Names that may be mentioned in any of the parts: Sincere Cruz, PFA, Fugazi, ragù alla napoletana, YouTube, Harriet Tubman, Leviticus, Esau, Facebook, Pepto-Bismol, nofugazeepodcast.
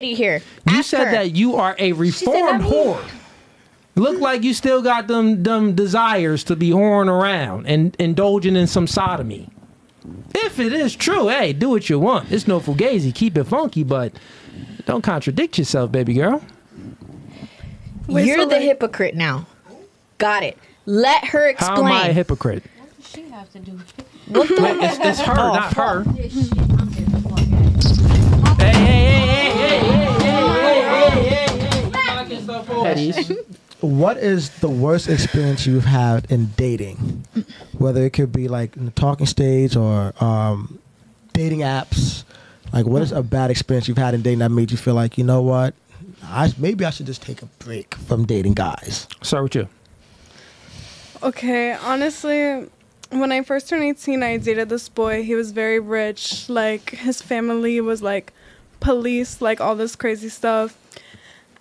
here. You said her. That you are a reformed whore. Look like you still got them desires to be whoring around and indulging in some sodomy. If it is true, hey, do what you want. It's no fugazi. Keep it funky, but don't contradict yourself, baby girl. Wait, you're so the hypocrite now. Got it. Let her explain. How am I a hypocrite? What does she have to do with it? What the it's her, not her. Hey, hey. What is the worst experience you've had in dating? Whether it could be like in the talking stage or dating apps. Like, what is a bad experience you've had in dating that made you feel like, you know what? Maybe I should just take a break from dating guys. Start with you. Okay, honestly, when I first turned 18, I dated this boy. He was very rich. Like, his family was like police, like all this crazy stuff.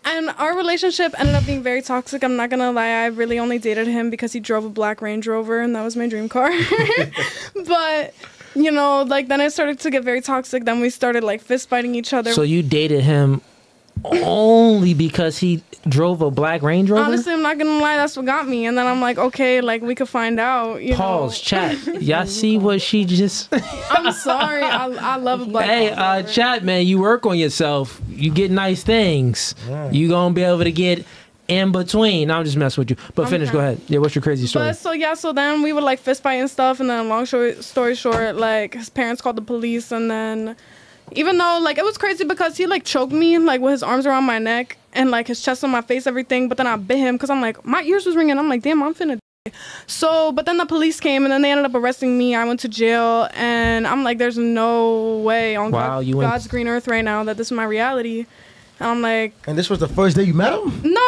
And our relationship ended up being very toxic. I'm not going to lie. I really only dated him because he drove a black Range Rover, and that was my dream car. But, you know, like, then it started to get very toxic. Then we started, like, fist fighting each other. So you dated him only because he drove a black Range Rover? Honestly, I'm not going to lie. That's what got me. And then I'm like, okay, like, we could find out. You Pause, know. Chat. Y'all see what she just... I'm sorry. I love a black Hey, chat, man, you work on yourself. You get nice things. Yeah. You going to be able to get in between. I'm just messing with you. But finish. Go ahead. Yeah, what's your crazy story? But, so, yeah, so then we would, like, fist fight and stuff. And then long story short, like, his parents called the police. And then... Even though, like, it was crazy because he, like, choked me, like, with his arms around my neck and, like, his chest on my face, everything. But then I bit him because I'm like, my ears was ringing. I'm like, damn, I'm finna die. So, but then the police came, and then they ended up arresting me. I went to jail, and I'm like, there's no way on God's green earth right now that this is my reality. And I'm like... And this was the first day you met him? No.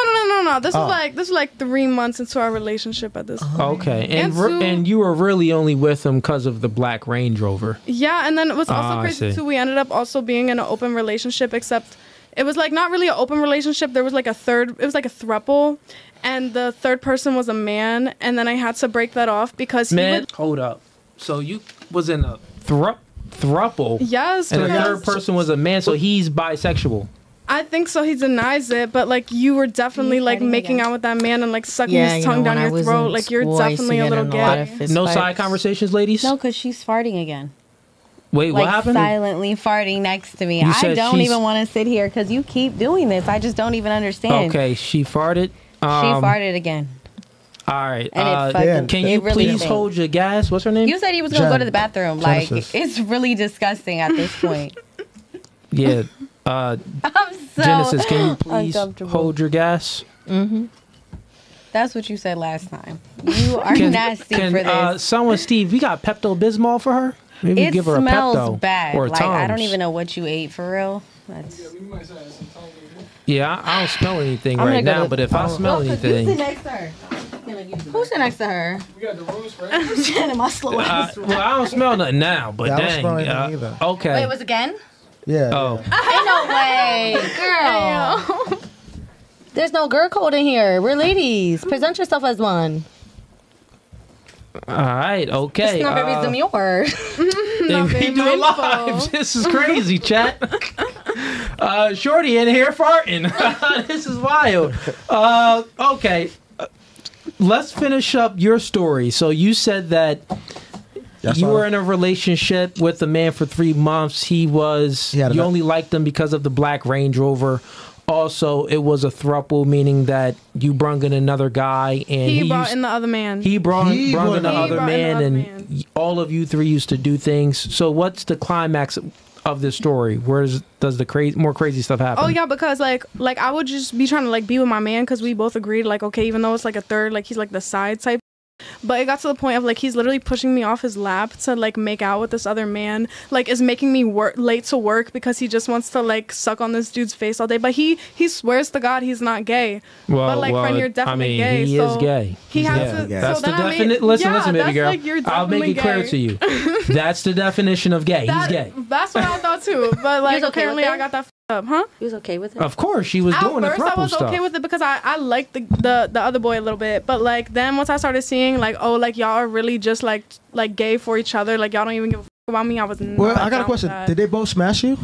This was like 3 months into our relationship at this point. Okay. And you were really only with him because of the black Range Rover. Yeah, and then it was also crazy too. We ended up also being in an open relationship, except it was like not really an open relationship. There was like a third, it was like a throuple, and the third person was a man, and then I had to break that off because hold up. So you was in a throuple? Yes. And the third person was a man, so he's bisexual. I think so. He denies it, but like you were definitely like making out with that man and like sucking his tongue down your throat. Like you're definitely a little gay. No side conversations, ladies? No, because she's farting again. Wait, what happened? Silently farting next to me. I don't even want to sit here because you keep doing this. I just don't even understand. Okay, she farted. She farted again. All right. Can you please hold your gas? What's her name? You said he was going to go to the bathroom. Like, it's really disgusting at this point. Yeah. So Genesis, can you please hold your gas? Mm-hmm. That's what you said last time. You are nasty for this. Someone, Steve, we got Pepto-Bismol for her? Maybe give her a Pepto bad. Or a Tom's. I don't even know what you ate for real. That's... Yeah, I don't smell anything right now, but if I smell anything... Who's next to her? Who's next to her? We got the rules, right? My slow ass. Well, I don't smell nothing now, but dang. I don't smell anything either. Okay. Wait, it was again? Yeah. Oh. Yeah. Ain't no way. Girl. There's no girl code in here. We're ladies. Present yourself as one. All right. Okay. It's not very demure. We do it live. This is crazy, chat. Shorty in here farting. This is wild. Okay. Let's finish up your story. So you said that... You were in a relationship with a man for 3 months. You only liked him because of the black Range Rover. Also, it was a throuple, meaning that you brought in another guy. And he brought in the other man. He brought in the other man. All of you three used to do things. So what's the climax of this story? Where does the more crazy stuff happen? Oh, yeah, because, like I would just be trying to, like, be with my man because we both agreed, like, okay, even though it's, like, a third, like, he's, like, the side type. But it got to the point of, like, he's literally pushing me off his lap to, like, make out with this other man. Like, is making me late to work because he just wants to, like, suck on this dude's face all day. But he swears to God he's not gay. Well, but, like, friend, you're definitely gay. He is gay. He has to... That's the definition. Listen, baby girl. I'll make it clear to you. That's the definition of gay. He's gay. That's what I thought, too. But, like, apparently I got that... huh? He was okay with it? Of course, she was doing the throuple stuff. At first, I was okay with it because I liked the other boy a little bit. But, like, then once I started seeing, like, oh, like, y'all are really just, like gay for each other. Like, y'all don't even give a f*** about me. I was not down with that. Well, I got a question. Did they both smash you?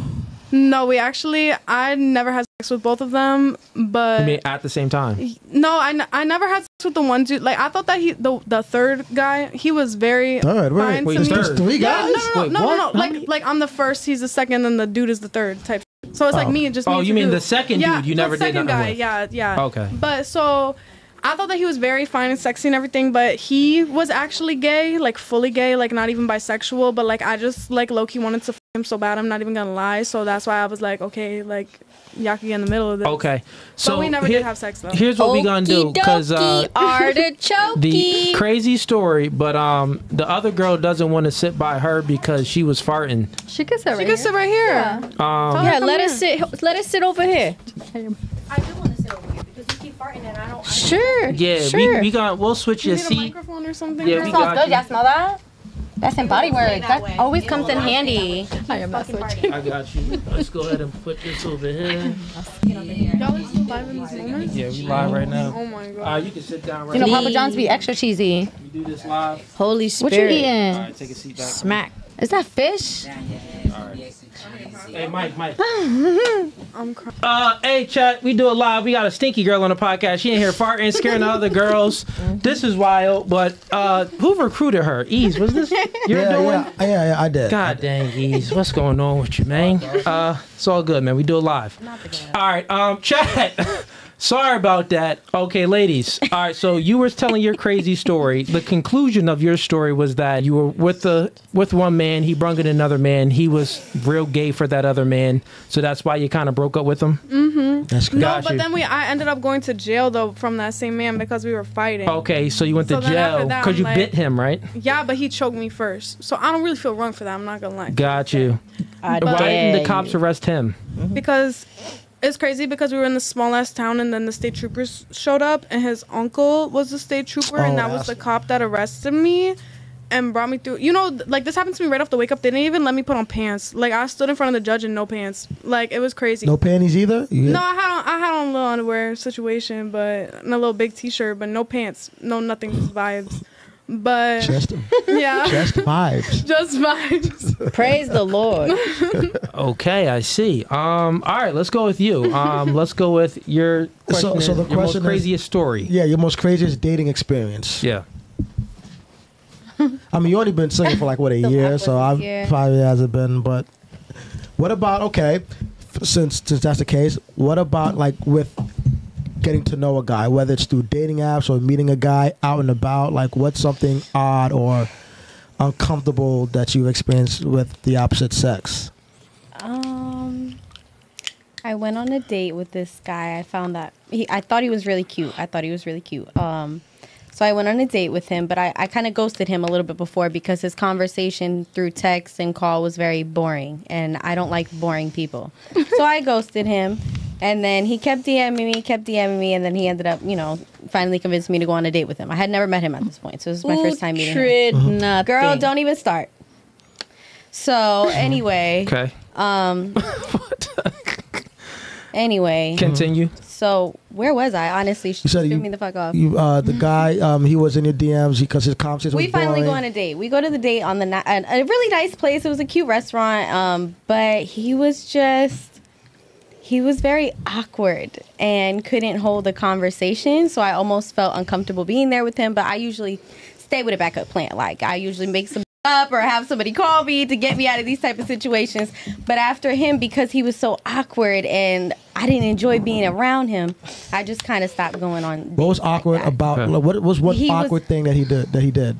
No, we actually, I never had sex with both of them, but... You mean at the same time? No, I never had sex with the one dude. Like, I thought that the third guy, he was very fine to me. There's three guys? No. Like, I'm the first, he's the second, and the dude is the third type. So it's like me, just me. Oh, you mean the second dude you never did nothing with? Yeah, the second guy. Okay. But so... I thought that he was very fine and sexy and everything, but he was actually gay, like fully gay, like not even bisexual, but like I just like low-key wanted to f him so bad, I'm not even gonna lie. So that's why I was like, okay, like y'all can get in the middle of this. Okay. So but we never did have sex though. Here's what we gonna do, because the crazy story, but the other girl doesn't want to sit by her because she was farting. She could sit right here. Yeah, let us sit over here. I do want to sit over here. And I don't. We'll switch your seat. Microphone or something. Yeah, we got you. Y'all smell that? That's in body work. That always comes in handy. I am not switching. I got you. Let's go ahead and put this over here. Y'all is live in this moment? Yeah, we live right now. Oh my god. You can sit down right now. You know, Papa John's be extra cheesy. We do this live. Holy Spirit. What you eating? All right, take a seat back. Smack. Is that fish? All right. Hey, Mike. I'm crying. Hey, chat, we do it live. We got a stinky girl on the podcast. She in here farting, scaring the other girls. This is wild, but who recruited her? Ease, was this you're doing? Yeah, I did. God dang, Ease, what's going on with you, man? It's all good, man. We do it live. All right, chat. Sorry about that. Okay, ladies. All right, so you were telling your crazy story. The conclusion of your story was that you were with one man. He brung in another man. He was real gay for that other man. So that's why you kind of broke up with him? Mm-hmm. That's crazy. No, but then I ended up going to jail, though, from that same man because we were fighting. Okay, so you went to jail because you bit him, right? Yeah, but he choked me first. So I don't really feel wrong for that. I'm not going to lie. Got you. Why didn't the cops arrest him? Because... It's crazy because we were in this small-ass town and then the state troopers showed up and his uncle was the state trooper and that was the cop that arrested me and brought me through. You know, like, this happened to me right off the wake-up. They didn't even let me put on pants. Like, I stood in front of the judge in no pants. Like, it was crazy. No panties either? Yeah. No, I had on a little underwear situation and a little big T-shirt, but no pants. No nothing, just vibes. But just vibes. Just vibes. Praise the Lord. Okay, I see. All right, let's go with you. Let's go with your question. So the question is, your most craziest story. Yeah, your most craziest dating experience. Yeah. I mean, you already been single for like what, a year? So I've probably hasn't been. But what about since that's the case, what about like with getting to know a guy, whether it's through dating apps or meeting a guy out and about? Like, what's something odd or uncomfortable that you've experienced with the opposite sex? I went on a date with this guy. I found that I thought he was really cute. So I went on a date with him, but I kind of ghosted him a little bit before because his conversation through text and call was very boring, and I don't like boring people. So I ghosted him. And then he kept DMing me, and then he ended up, you know, finally convinced me to go on a date with him. I had never met him at this point, so this was my first time meeting him. Girl, don't even start. So, anyway. Okay. Anyway. Continue. So, where was I? Honestly, she threw me the fuck off. The guy, he was in your DMs because his conversation was boring. We finally go on a date. We go to the date on the night, a really nice place. It was a cute restaurant, but he was just... He was very awkward and couldn't hold a conversation, so I almost felt uncomfortable being there with him, but I usually stay with a backup plan. Like, I usually make some up or have somebody call me to get me out of these type of situations. But after him, because he was so awkward and I didn't enjoy being around him, I just kind of stopped going on. What was awkward about, what was one awkward thing that he did?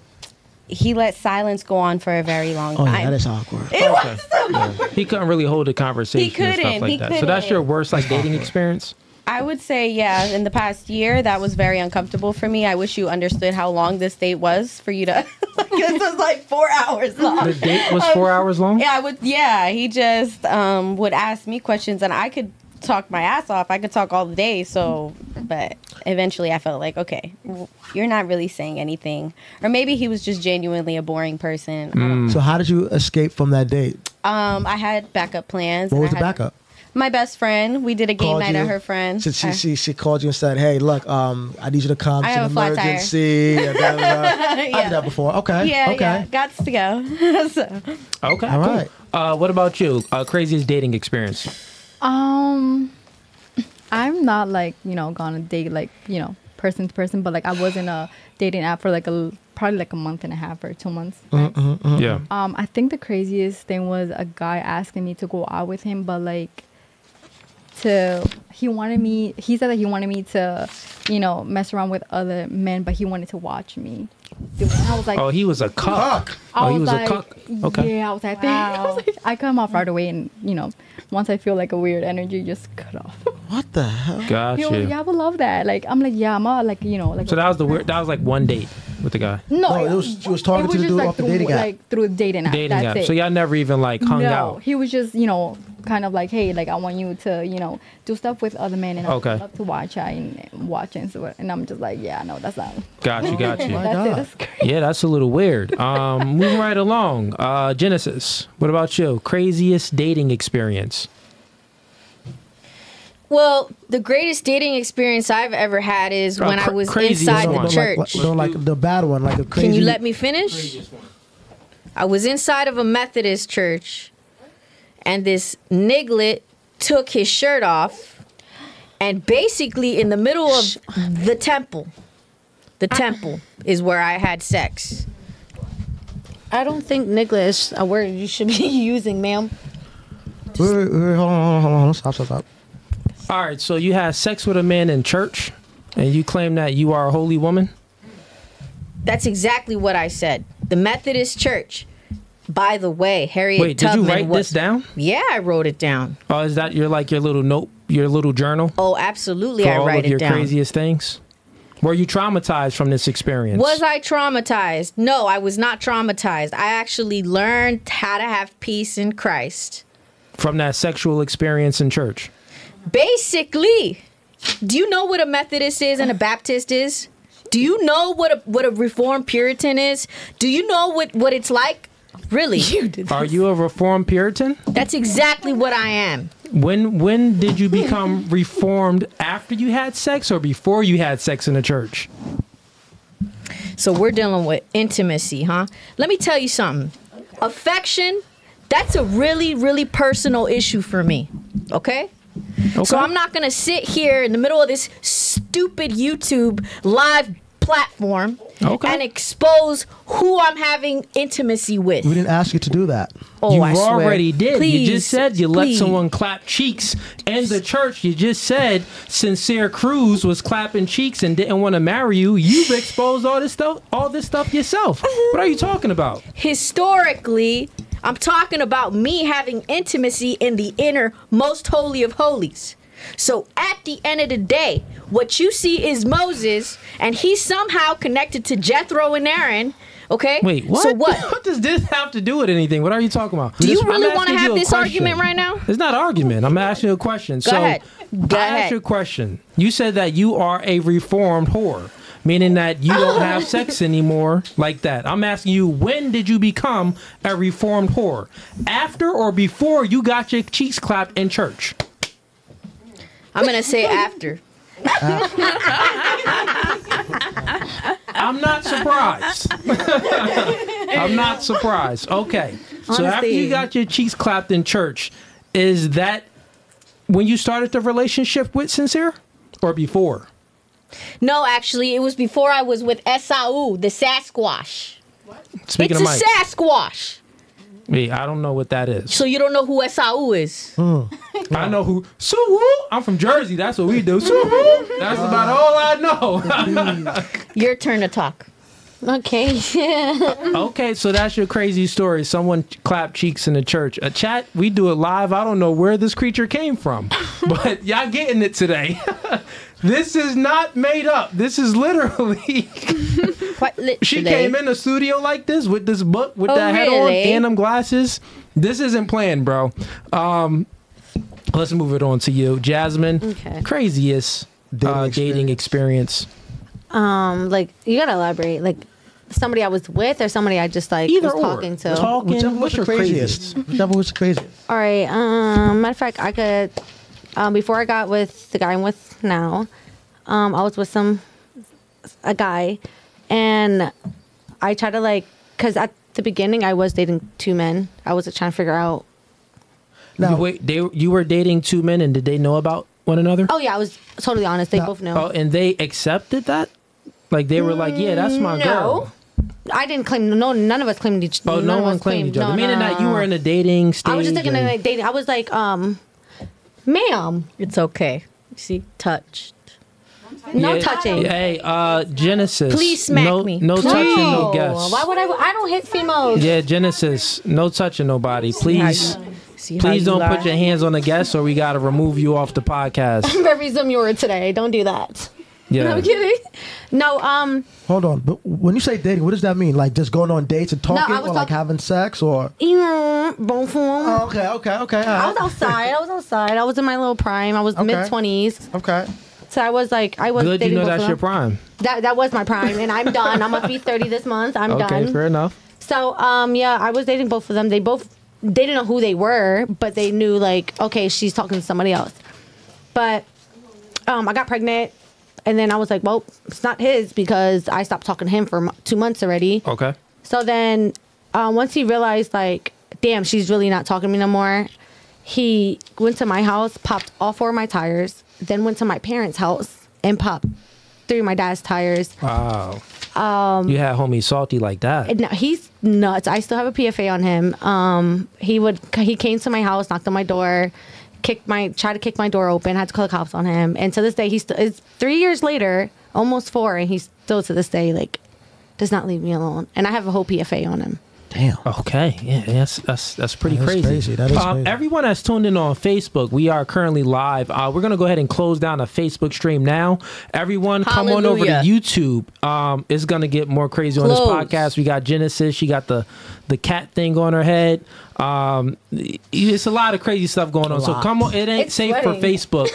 He let silence go on for a very long time. Yeah, that is awkward. It was so awkward. He couldn't really hold a conversation. He couldn't. And stuff like that. So that's your worst dating experience? I would say, yeah, in the past year, that was very uncomfortable for me. I wish you understood how long this date was for you to... This was like 4 hours long. The date was 4 hours long? Yeah, he just would ask me questions, and I could talk my ass off. I could talk all the day, but eventually I felt like, okay, you're not really saying anything. Or maybe he was just genuinely a boring person. So how did you escape from that date? I had backup plans. What was the backup? My best friend. We did a game night at her friend. So she called you and said, hey, look, I need you to come. I have an emergency. Blah, blah, blah. Yeah. I did that before. Okay. Yeah. Got to go. Okay. All right. What about you? Craziest dating experience? I'm not like, gonna date like, person to person, but like I was in a dating app for like probably a month and a half or 2 months. Right? Yeah. I think the craziest thing was a guy asking me to go out with him, but like he said that he wanted me to, mess around with other men, but he wanted to watch me. Dude, I was like, oh, he was a cuck. He was a cuck. Okay. Yeah, I was like, wow. I come off right away, and once I feel like a weird energy, just cut off. What the hell? Gotcha. Like, yeah, I would love that. Like, I'm like, yeah, I'm all like, like. So that was the weird. That was like one date with the guy. No, she was talking to the dude off the dating app. Like through the dating app. So y'all never even like hung out. No, he was just kind of like, hey, like I want you to do stuff with other men, and I love to watch and I'm just like, yeah, no, that's not. Got you. Yeah, that's a little weird. Moving right along. Genesis, what about you? Craziest dating experience? Well, the greatest dating experience I've ever had is when I was inside the church. Like the bad one, like a crazy. Can you let me finish? I was inside of a Methodist church, and this niglet took his shirt off, and basically in the middle of the temple. The temple is where I had sex. I don't think niglet is a word you should be using, ma'am. Wait, hold on. Stop. All right, so you had sex with a man in church, and you claim that you are a holy woman? That's exactly what I said. The Methodist Church. By the way, Harriet Tubman. Wait, did you write this down? Yeah, I wrote it down. Oh, is that your little note, your little journal? Oh, absolutely, I write it down. For all of your craziest things? Were you traumatized from this experience? Was I traumatized? No, I was not traumatized. I actually learned how to have peace in Christ. From that sexual experience in church? Basically. Do you know what a Methodist is and a Baptist is? Do you know what a Reformed Puritan is? Do you know what it's like? Really? Are you a Reformed Puritan? That's exactly what I am. When did you become Reformed? After you had sex or before you had sex in the church? So we're dealing with intimacy, huh? Let me tell you something. Affection, that's a really, really personal issue for me, okay? So I'm not going to sit here in the middle of this stupid YouTube live platform and expose who I'm having intimacy with. We didn't ask you to do that. Oh, I swear. You already did. Please, you just said you let someone clap cheeks in the church. You just said Sincere Cruz was clapping cheeks and didn't want to marry you. You've exposed all this stuff yourself. What are you talking about? Historically, I'm talking about me having intimacy in the inner most holy of holies. So at the end of the day, what you see is Moses, and he's somehow connected to Jethro and Aaron. Okay? Wait, what? So what? What does this have to do with anything? What are you talking about? Do you really want to have this argument right now? It's not an argument. I'm asking you a question. Go ahead. Go ahead. I asked you a question. You said that you are a reformed whore, meaning that you don't have sex anymore like that. I'm asking you, when did you become a reformed whore? After or before you got your cheeks clapped in church? I'm going to say after. I'm not surprised. I'm not surprised. Okay. Honestly. So after you got your cheeks clapped in church, is that when you started the relationship with Sincere or before? No, actually, it was before I was with Esau, the Sasquatch. What? Speaking it's of a Mike. Sasquatch. Hey, I don't know what that is. So you don't know who Esau is? I know who. I'm from Jersey. That's what we do. That's about all I know. Your turn to talk. Okay. Okay, so that's your crazy story. Someone clapped cheeks in the church. A chat, we do it live. I don't know where this creature came from, but y'all getting it today. This is not made up. This is literally. She came in the studio like this with this book, with that hat on and them glasses. This isn't planned, bro. Let's move it on to you, Jasmine. Okay. Craziest dating experience. Like you gotta elaborate. Like somebody I was with, or somebody I just like was talking to. What's your craziest? What's the craziest? All right. Matter of fact, I could. Before I got with the guy I'm with now, I was with a guy, and I tried to like, cause at the beginning, I was dating two men. I was trying to figure out. Now, wait, you were dating two men, and did they know about one another? Oh yeah, I was totally honest. They both knew. Oh, and they accepted that? Like they were like, yeah, that's my girl. I didn't claim. No, none of us claimed each other. Oh, no one claimed each other. Meaning that you were in a dating stage. I was just thinking like dating. I was like, ma'am, it's okay. See, touched. No touching. Hey, Genesis. Please smack me. No touching, no guess. Why would I? I don't hit females. Yeah, Genesis. No touching nobody. Please. Please don't put your hands on the guest, or we got to remove you off the podcast. I'm very demure today. Don't do that. Yeah. No, I'm kidding. No, hold on. But when you say dating, what does that mean? Like just going on dates and talking, or like having sex, or? Both of them. Oh, okay. Right. I was outside. I was in my little prime. I was mid-20s. Okay. So I was like, I was good. Dating, you know, that's your prime. That was my prime, and I'm done. I'm gonna be 30 this month. I'm done. Okay, fair enough. So yeah, I was dating both of them. They didn't know who they were, but they knew like, okay, she's talking to somebody else. But I got pregnant, and then I was like, well, it's not his, because I stopped talking to him for 2 months already. Okay. So then once he realized like, damn, she's really not talking to me no more, he went to my house, popped all four of my tires, then went to my parents' house and popped through my dad's tires. Wow. You had homie salty like that. No, he's nuts. I still have a PFA on him. He came to my house, knocked on my door, tried to kick my door open, had to call the cops on him. And to this day, it's 3 years later, almost 4, and he's still to this day like does not leave me alone. And I have a whole PFA on him. Damn. Okay. Yeah, that's pretty crazy. That is crazy. Everyone that's tuned in on Facebook, we are currently live. We're going to go ahead and close down a Facebook stream now. Everyone, hallelujah, come on over to YouTube. It's going to get more crazy on this podcast. We got Genesis. She got the cat thing on her head. It's a lot of crazy stuff going on. So come on. It ain't safe for Facebook.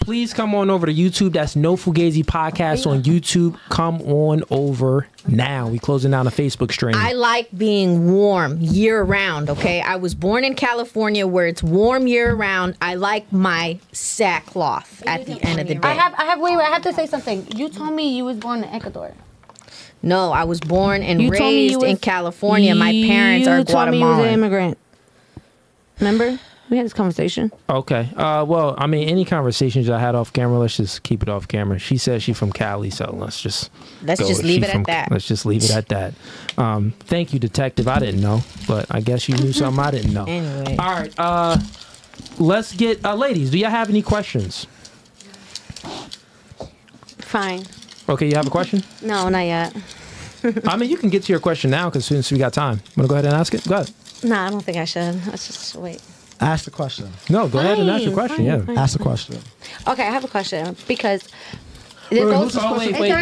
Please come on over to YouTube. That's No Fugazi Podcast on YouTube. Come on over now. We closing down a Facebook stream. I like being warm year round, okay? I was born in California where it's warm year round. I like my sackcloth at the end of the day. I have to say something. You told me you was born in Ecuador. No, I was born and raised in California. My parents are Guatemalan. You told me you was an immigrant. Remember? We had this conversation. Okay. Well, I mean, any conversations I had off camera, let's just keep it off camera. She says she's from Cali, so let's just leave it at that. Let's just leave it at that. Thank you, detective. I didn't know, but I guess you knew something I didn't know. Anyway. All right. Let's get ladies. Do y'all have any questions? Fine. Okay, you have a question? No, not yet. I mean, you can get to your question now because since we got time, I'm gonna go ahead and ask it. Go ahead. No, I don't think I should. Let's just wait. Ask the question. No, go ahead and ask your question. Fine. Ask the question. Okay, I have a question because wait,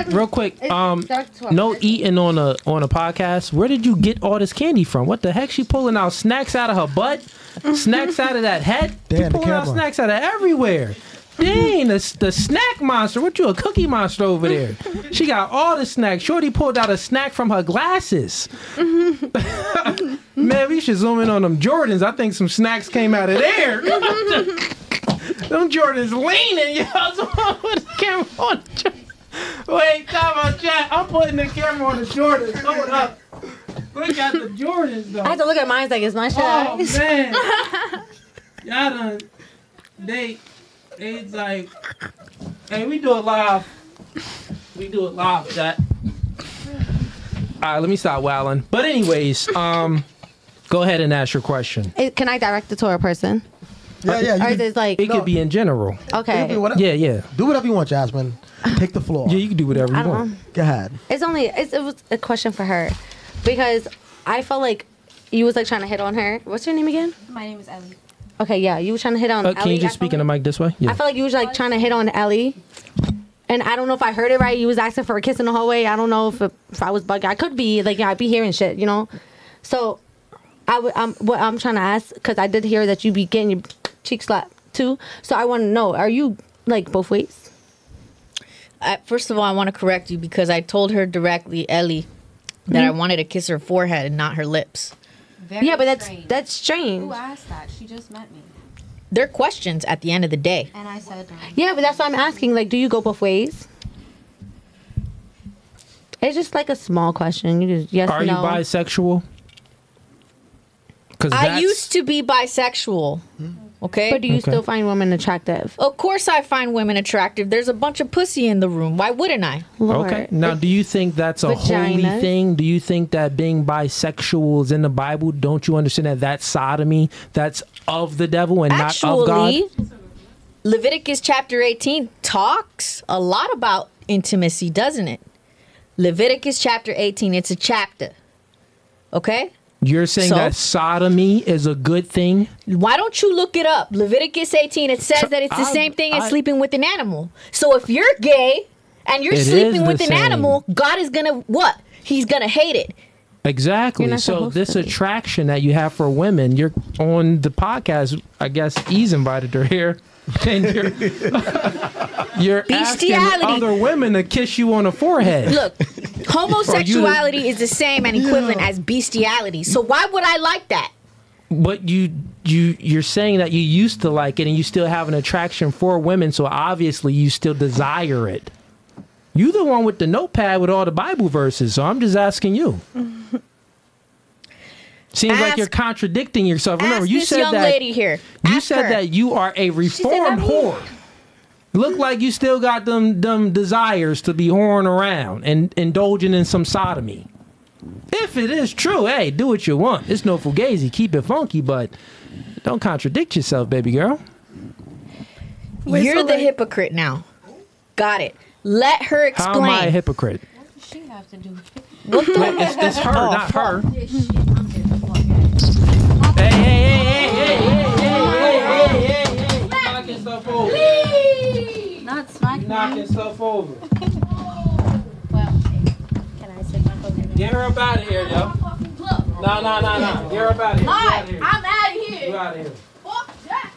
real quick. No eating on a podcast. Where did you get all this candy from? What the heck? She pulling out snacks out of her butt, snacks out of that head. Damn, pulling out snacks out of everywhere. Dang, the snack monster. What you, a cookie monster over there? She got all the snacks. Shorty pulled out a snack from her glasses. Man, we should zoom in on them Jordans. I think some snacks came out of there. Them Jordans leaning, y'all. Put the camera on the Jordans. Wait, time out, chat. I'm putting the camera on the Jordans. Hold up. Look at the Jordans, though. I have to look at mine like it's my shit. Oh, man. Y'all done. It's like, hey, we do it live. We do it live, chat. All right, let me stop wowing. But anyways, go ahead and ask your question. Can I direct it to a person? Yeah. Or is it like, it could be in general. Okay. Yeah. Do whatever you want, Jasmine. Take the floor. Yeah, you can do whatever you want. Go ahead. It was a question for her because I felt like you was like trying to hit on her. What's your name again? My name is Ellie. Okay, yeah, you were trying to hit on Ellie. Can you just speak in the mic this way? Yeah. I felt like you was like trying to hit on Ellie, and I don't know if I heard it right. You was asking for a kiss in the hallway. I don't know if I was bugged. I could be like, yeah, I'd be hearing shit, you know. So, what I'm trying to ask, because I did hear that you be getting your cheek slapped too. So I want to know, are you like both ways? First of all, I want to correct you because I told her directly, Ellie, that I wanted to kiss her forehead and not her lips. Very yeah, but that's strange. Who asked that? She just met me. They're questions at the end of the day. And I said, yeah, but that's what I'm asking. Like, do you go both ways? It's just like a small question. You just yes. Are no. you bisexual? Because I used to be bisexual. Okay, but do you still find women attractive? Of course, I find women attractive. There's a bunch of pussy in the room. Why wouldn't I? Lord. Okay. Now, do you think that's a holy thing? Do you think that being bisexual is in the Bible? Don't you understand that that's sodomy? That's of the devil and not of God. Leviticus chapter 18 talks a lot about intimacy, doesn't it? Leviticus chapter 18. It's a chapter. Okay. You're saying that sodomy is a good thing? Why don't you look it up? Leviticus 18, it says that it's the same thing as sleeping with an animal. So if you're gay and you're sleeping with an animal, God is going to what? He's going to hate it. Exactly. So this attraction that you have for women, you're on the podcast, I guess he's invited her here. And you're asking other women to kiss you on the forehead. Look, homosexuality is the same and equivalent as bestiality. So why would I like that? But you're saying that you used to like it and you still have an attraction for women, so obviously you still desire it. You the one with the notepad with all the Bible verses, so I'm just asking you. Seems like you're contradicting yourself. Remember, you said that you are a reformed whore. Look like you still got them desires to be whoring around and indulging in some sodomy. If it is true, hey, do what you want. It's no fugazi. Keep it funky, but don't contradict yourself, baby girl. You're the hypocrite now. Got it. Let her explain. How am I a hypocrite? What does she have to do with it? It's her, not her. Hey, knock yourself over. Please. Not smacking. Knock yourself over. Well, can I take my phone? Get her up out of here, yo. No. Get her up out of here. I'm out of here. You out of here. Fuck that.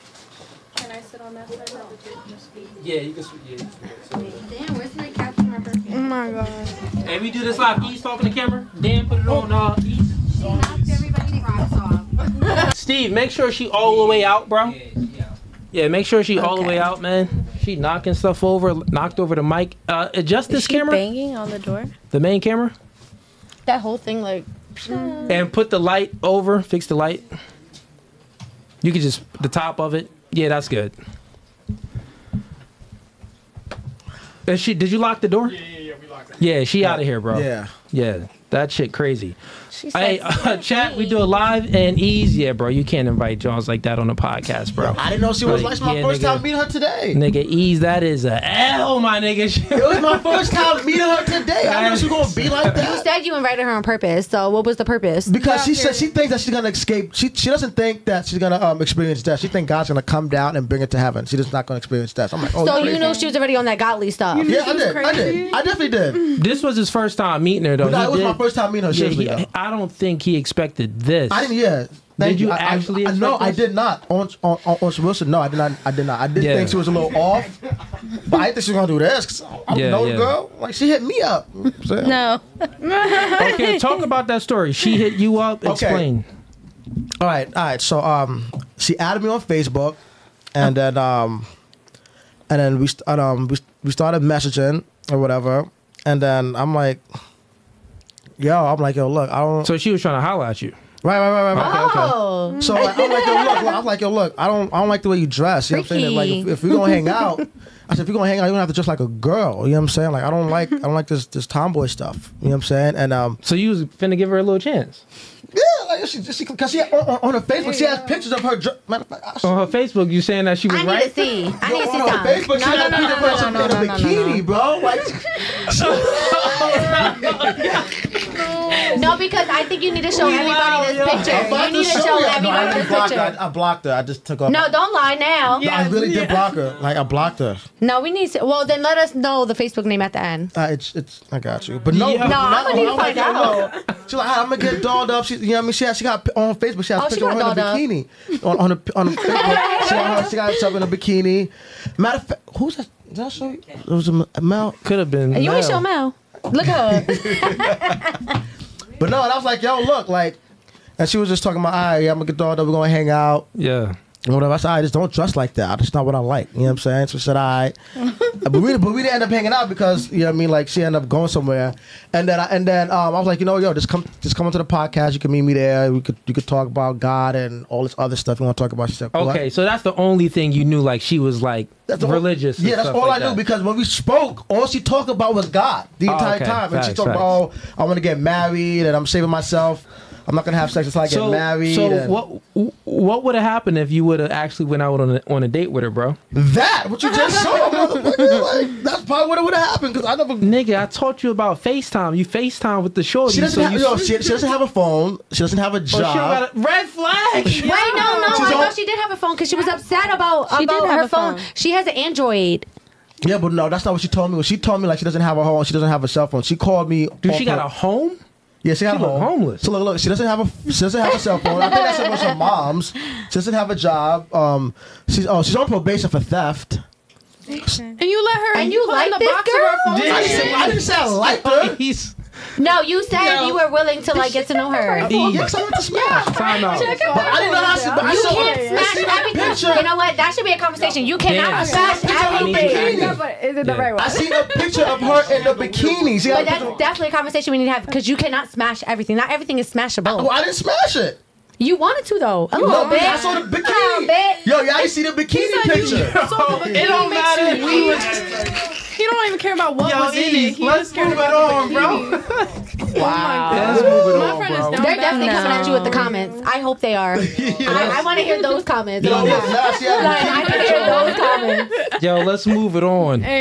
Can I sit on that side? Yeah, you can sit. Damn, where's my couch and my birthday? Oh my god. Hey, we do this live. East talking to the camera. Dan put it on East. She knocked everybody's rocks off. Steve, make sure she all the way out, bro. Yeah, make sure she all the way out, man. She knocking stuff over, knocked over the mic. Adjust this camera. Banging on the door. The main camera. That whole thing, like. And put the light over. Fix the light. You can just the top of it. Yeah, that's good. And she, did you lock the door? Yeah, we locked it. Yeah, she out of here, bro. Yeah. That shit crazy. Hey, chat, we do it live and easy. Yeah, bro, you can't invite Jaws like that on the podcast, bro. I didn't know she was like my first time meeting her today. Nigga, Ease, that is a L, my nigga. It was my first time meeting her today. I didn't know she was going to be like that. You said you invited her on purpose, so what was the purpose? Because she said she thinks that she's going to escape. She doesn't think that she's going to experience death. She thinks God's going to come down and bring it to heaven. She's just not going to experience death. I'm like, oh, so you know she was already on that godly stuff. Yeah, I did. I definitely did. This was his first time meeting her, though. No, it was my first time meeting her. I don't think he expected this. I didn't. Yeah. Did you actually? No, I did not. On Wilson, no, I did not. I did think she was a little off, but I didn't think she was gonna do this. I don't know the girl. Like she hit me up. No. Okay, talk about that story. She hit you up. Explain. All right. So she added me on Facebook, and then we started messaging or whatever, and then I'm like. Yo, look, I don't... So she was trying to holler at you. Right. Okay. So like, I'm like, yo, look, I don't like the way you dress. You know what I'm saying? Like, if we're going to hang out, I said, if we're going to hang out, you're going to have to dress like a girl. You know what I'm saying? Like, I don't like this tomboy stuff. You know what I'm saying? And so you was finna give her a little chance. Yeah, like, because she on her Facebook, she has pictures of her... on her Facebook, you saying that she was right? I need to see. On her Facebook, she had Peter Person in a bikini, bro. No, because I think you need to show everybody this picture. You need to show everybody this picture. I blocked her. I just took off. No, don't lie now. I really did block her. Like, I blocked her. No, we need to... Well, then let us know the Facebook name at the end. I got you. But no, I'm going to need to find out. She's like, I'm going to get dolled up. You know what I mean? She got on Facebook. She has a picture of her in a bikini. On Facebook. She got herself in a bikini. Matter of fact, who's that? Did I show you? It was Mel. Could have been Mel. You ain't show Mel. Look up. But no, and I was like, yo, look, like, and she was just talking about, all right, I'm gonna get dolled up, we're gonna hang out. Yeah. And whatever. I said, I just don't dress like that. That's not what I like. You know what I'm saying? So I said, all right. but we didn't end up hanging out because, you know what I mean, like, she ended up going somewhere. And then I was like, you know, yo, just come onto the podcast. You can meet me there. You could talk about God and all this other stuff you want to talk about. She said, okay, so that's the only thing you knew, like, she was, like, that's religious. Yeah, that's all like I knew because when we spoke, all she talked about was God the entire time. And she talked about, oh, I want to get married and I'm saving myself. I'm not going to have sex until I get married. So what would have happened if you would have actually went out on a date with her, bro? That, what you just saw, motherfucker. Like, that's probably what would have happened. Cause I never... Nigga, I taught you about FaceTime. You FaceTime with the shorty. She doesn't have a phone. She doesn't have a job. Oh, she got a red flag. Wait, no, I thought she did have a phone because she was upset about her phone. She has an Android. Yeah, but no, that's not what she told me. When she told me, like, she doesn't have a home. She doesn't have a cell phone. She called me. Dude, she got a home? Yeah, she got a home. Homeless. So look, she doesn't have a cell phone. I think that's a bunch of moms. She doesn't have a job. She's on probation for theft. And you let her and you like this girl? I didn't say I liked her. No, you said you were willing to like get to know her. Yes, I want to smash. I didn't know how to smash. You can't smash everything. You know what? That should be a conversation. You cannot smash everything. Is it the right one? I see a picture of her in the bikini. But that's definitely a conversation we need to have because you cannot smash everything. Not everything is smashable. Well, I didn't smash it. You wanted to though. A little bit. I saw the bikini. Yo, y'all didn't see the bikini picture. It don't matter. He don't even care about what was in it. Let's move it on, bro. Wow. Let's move it on, bro. They're definitely coming at you with the comments. I hope they are. I want to hear those comments. Yo, let's move it on. Hey.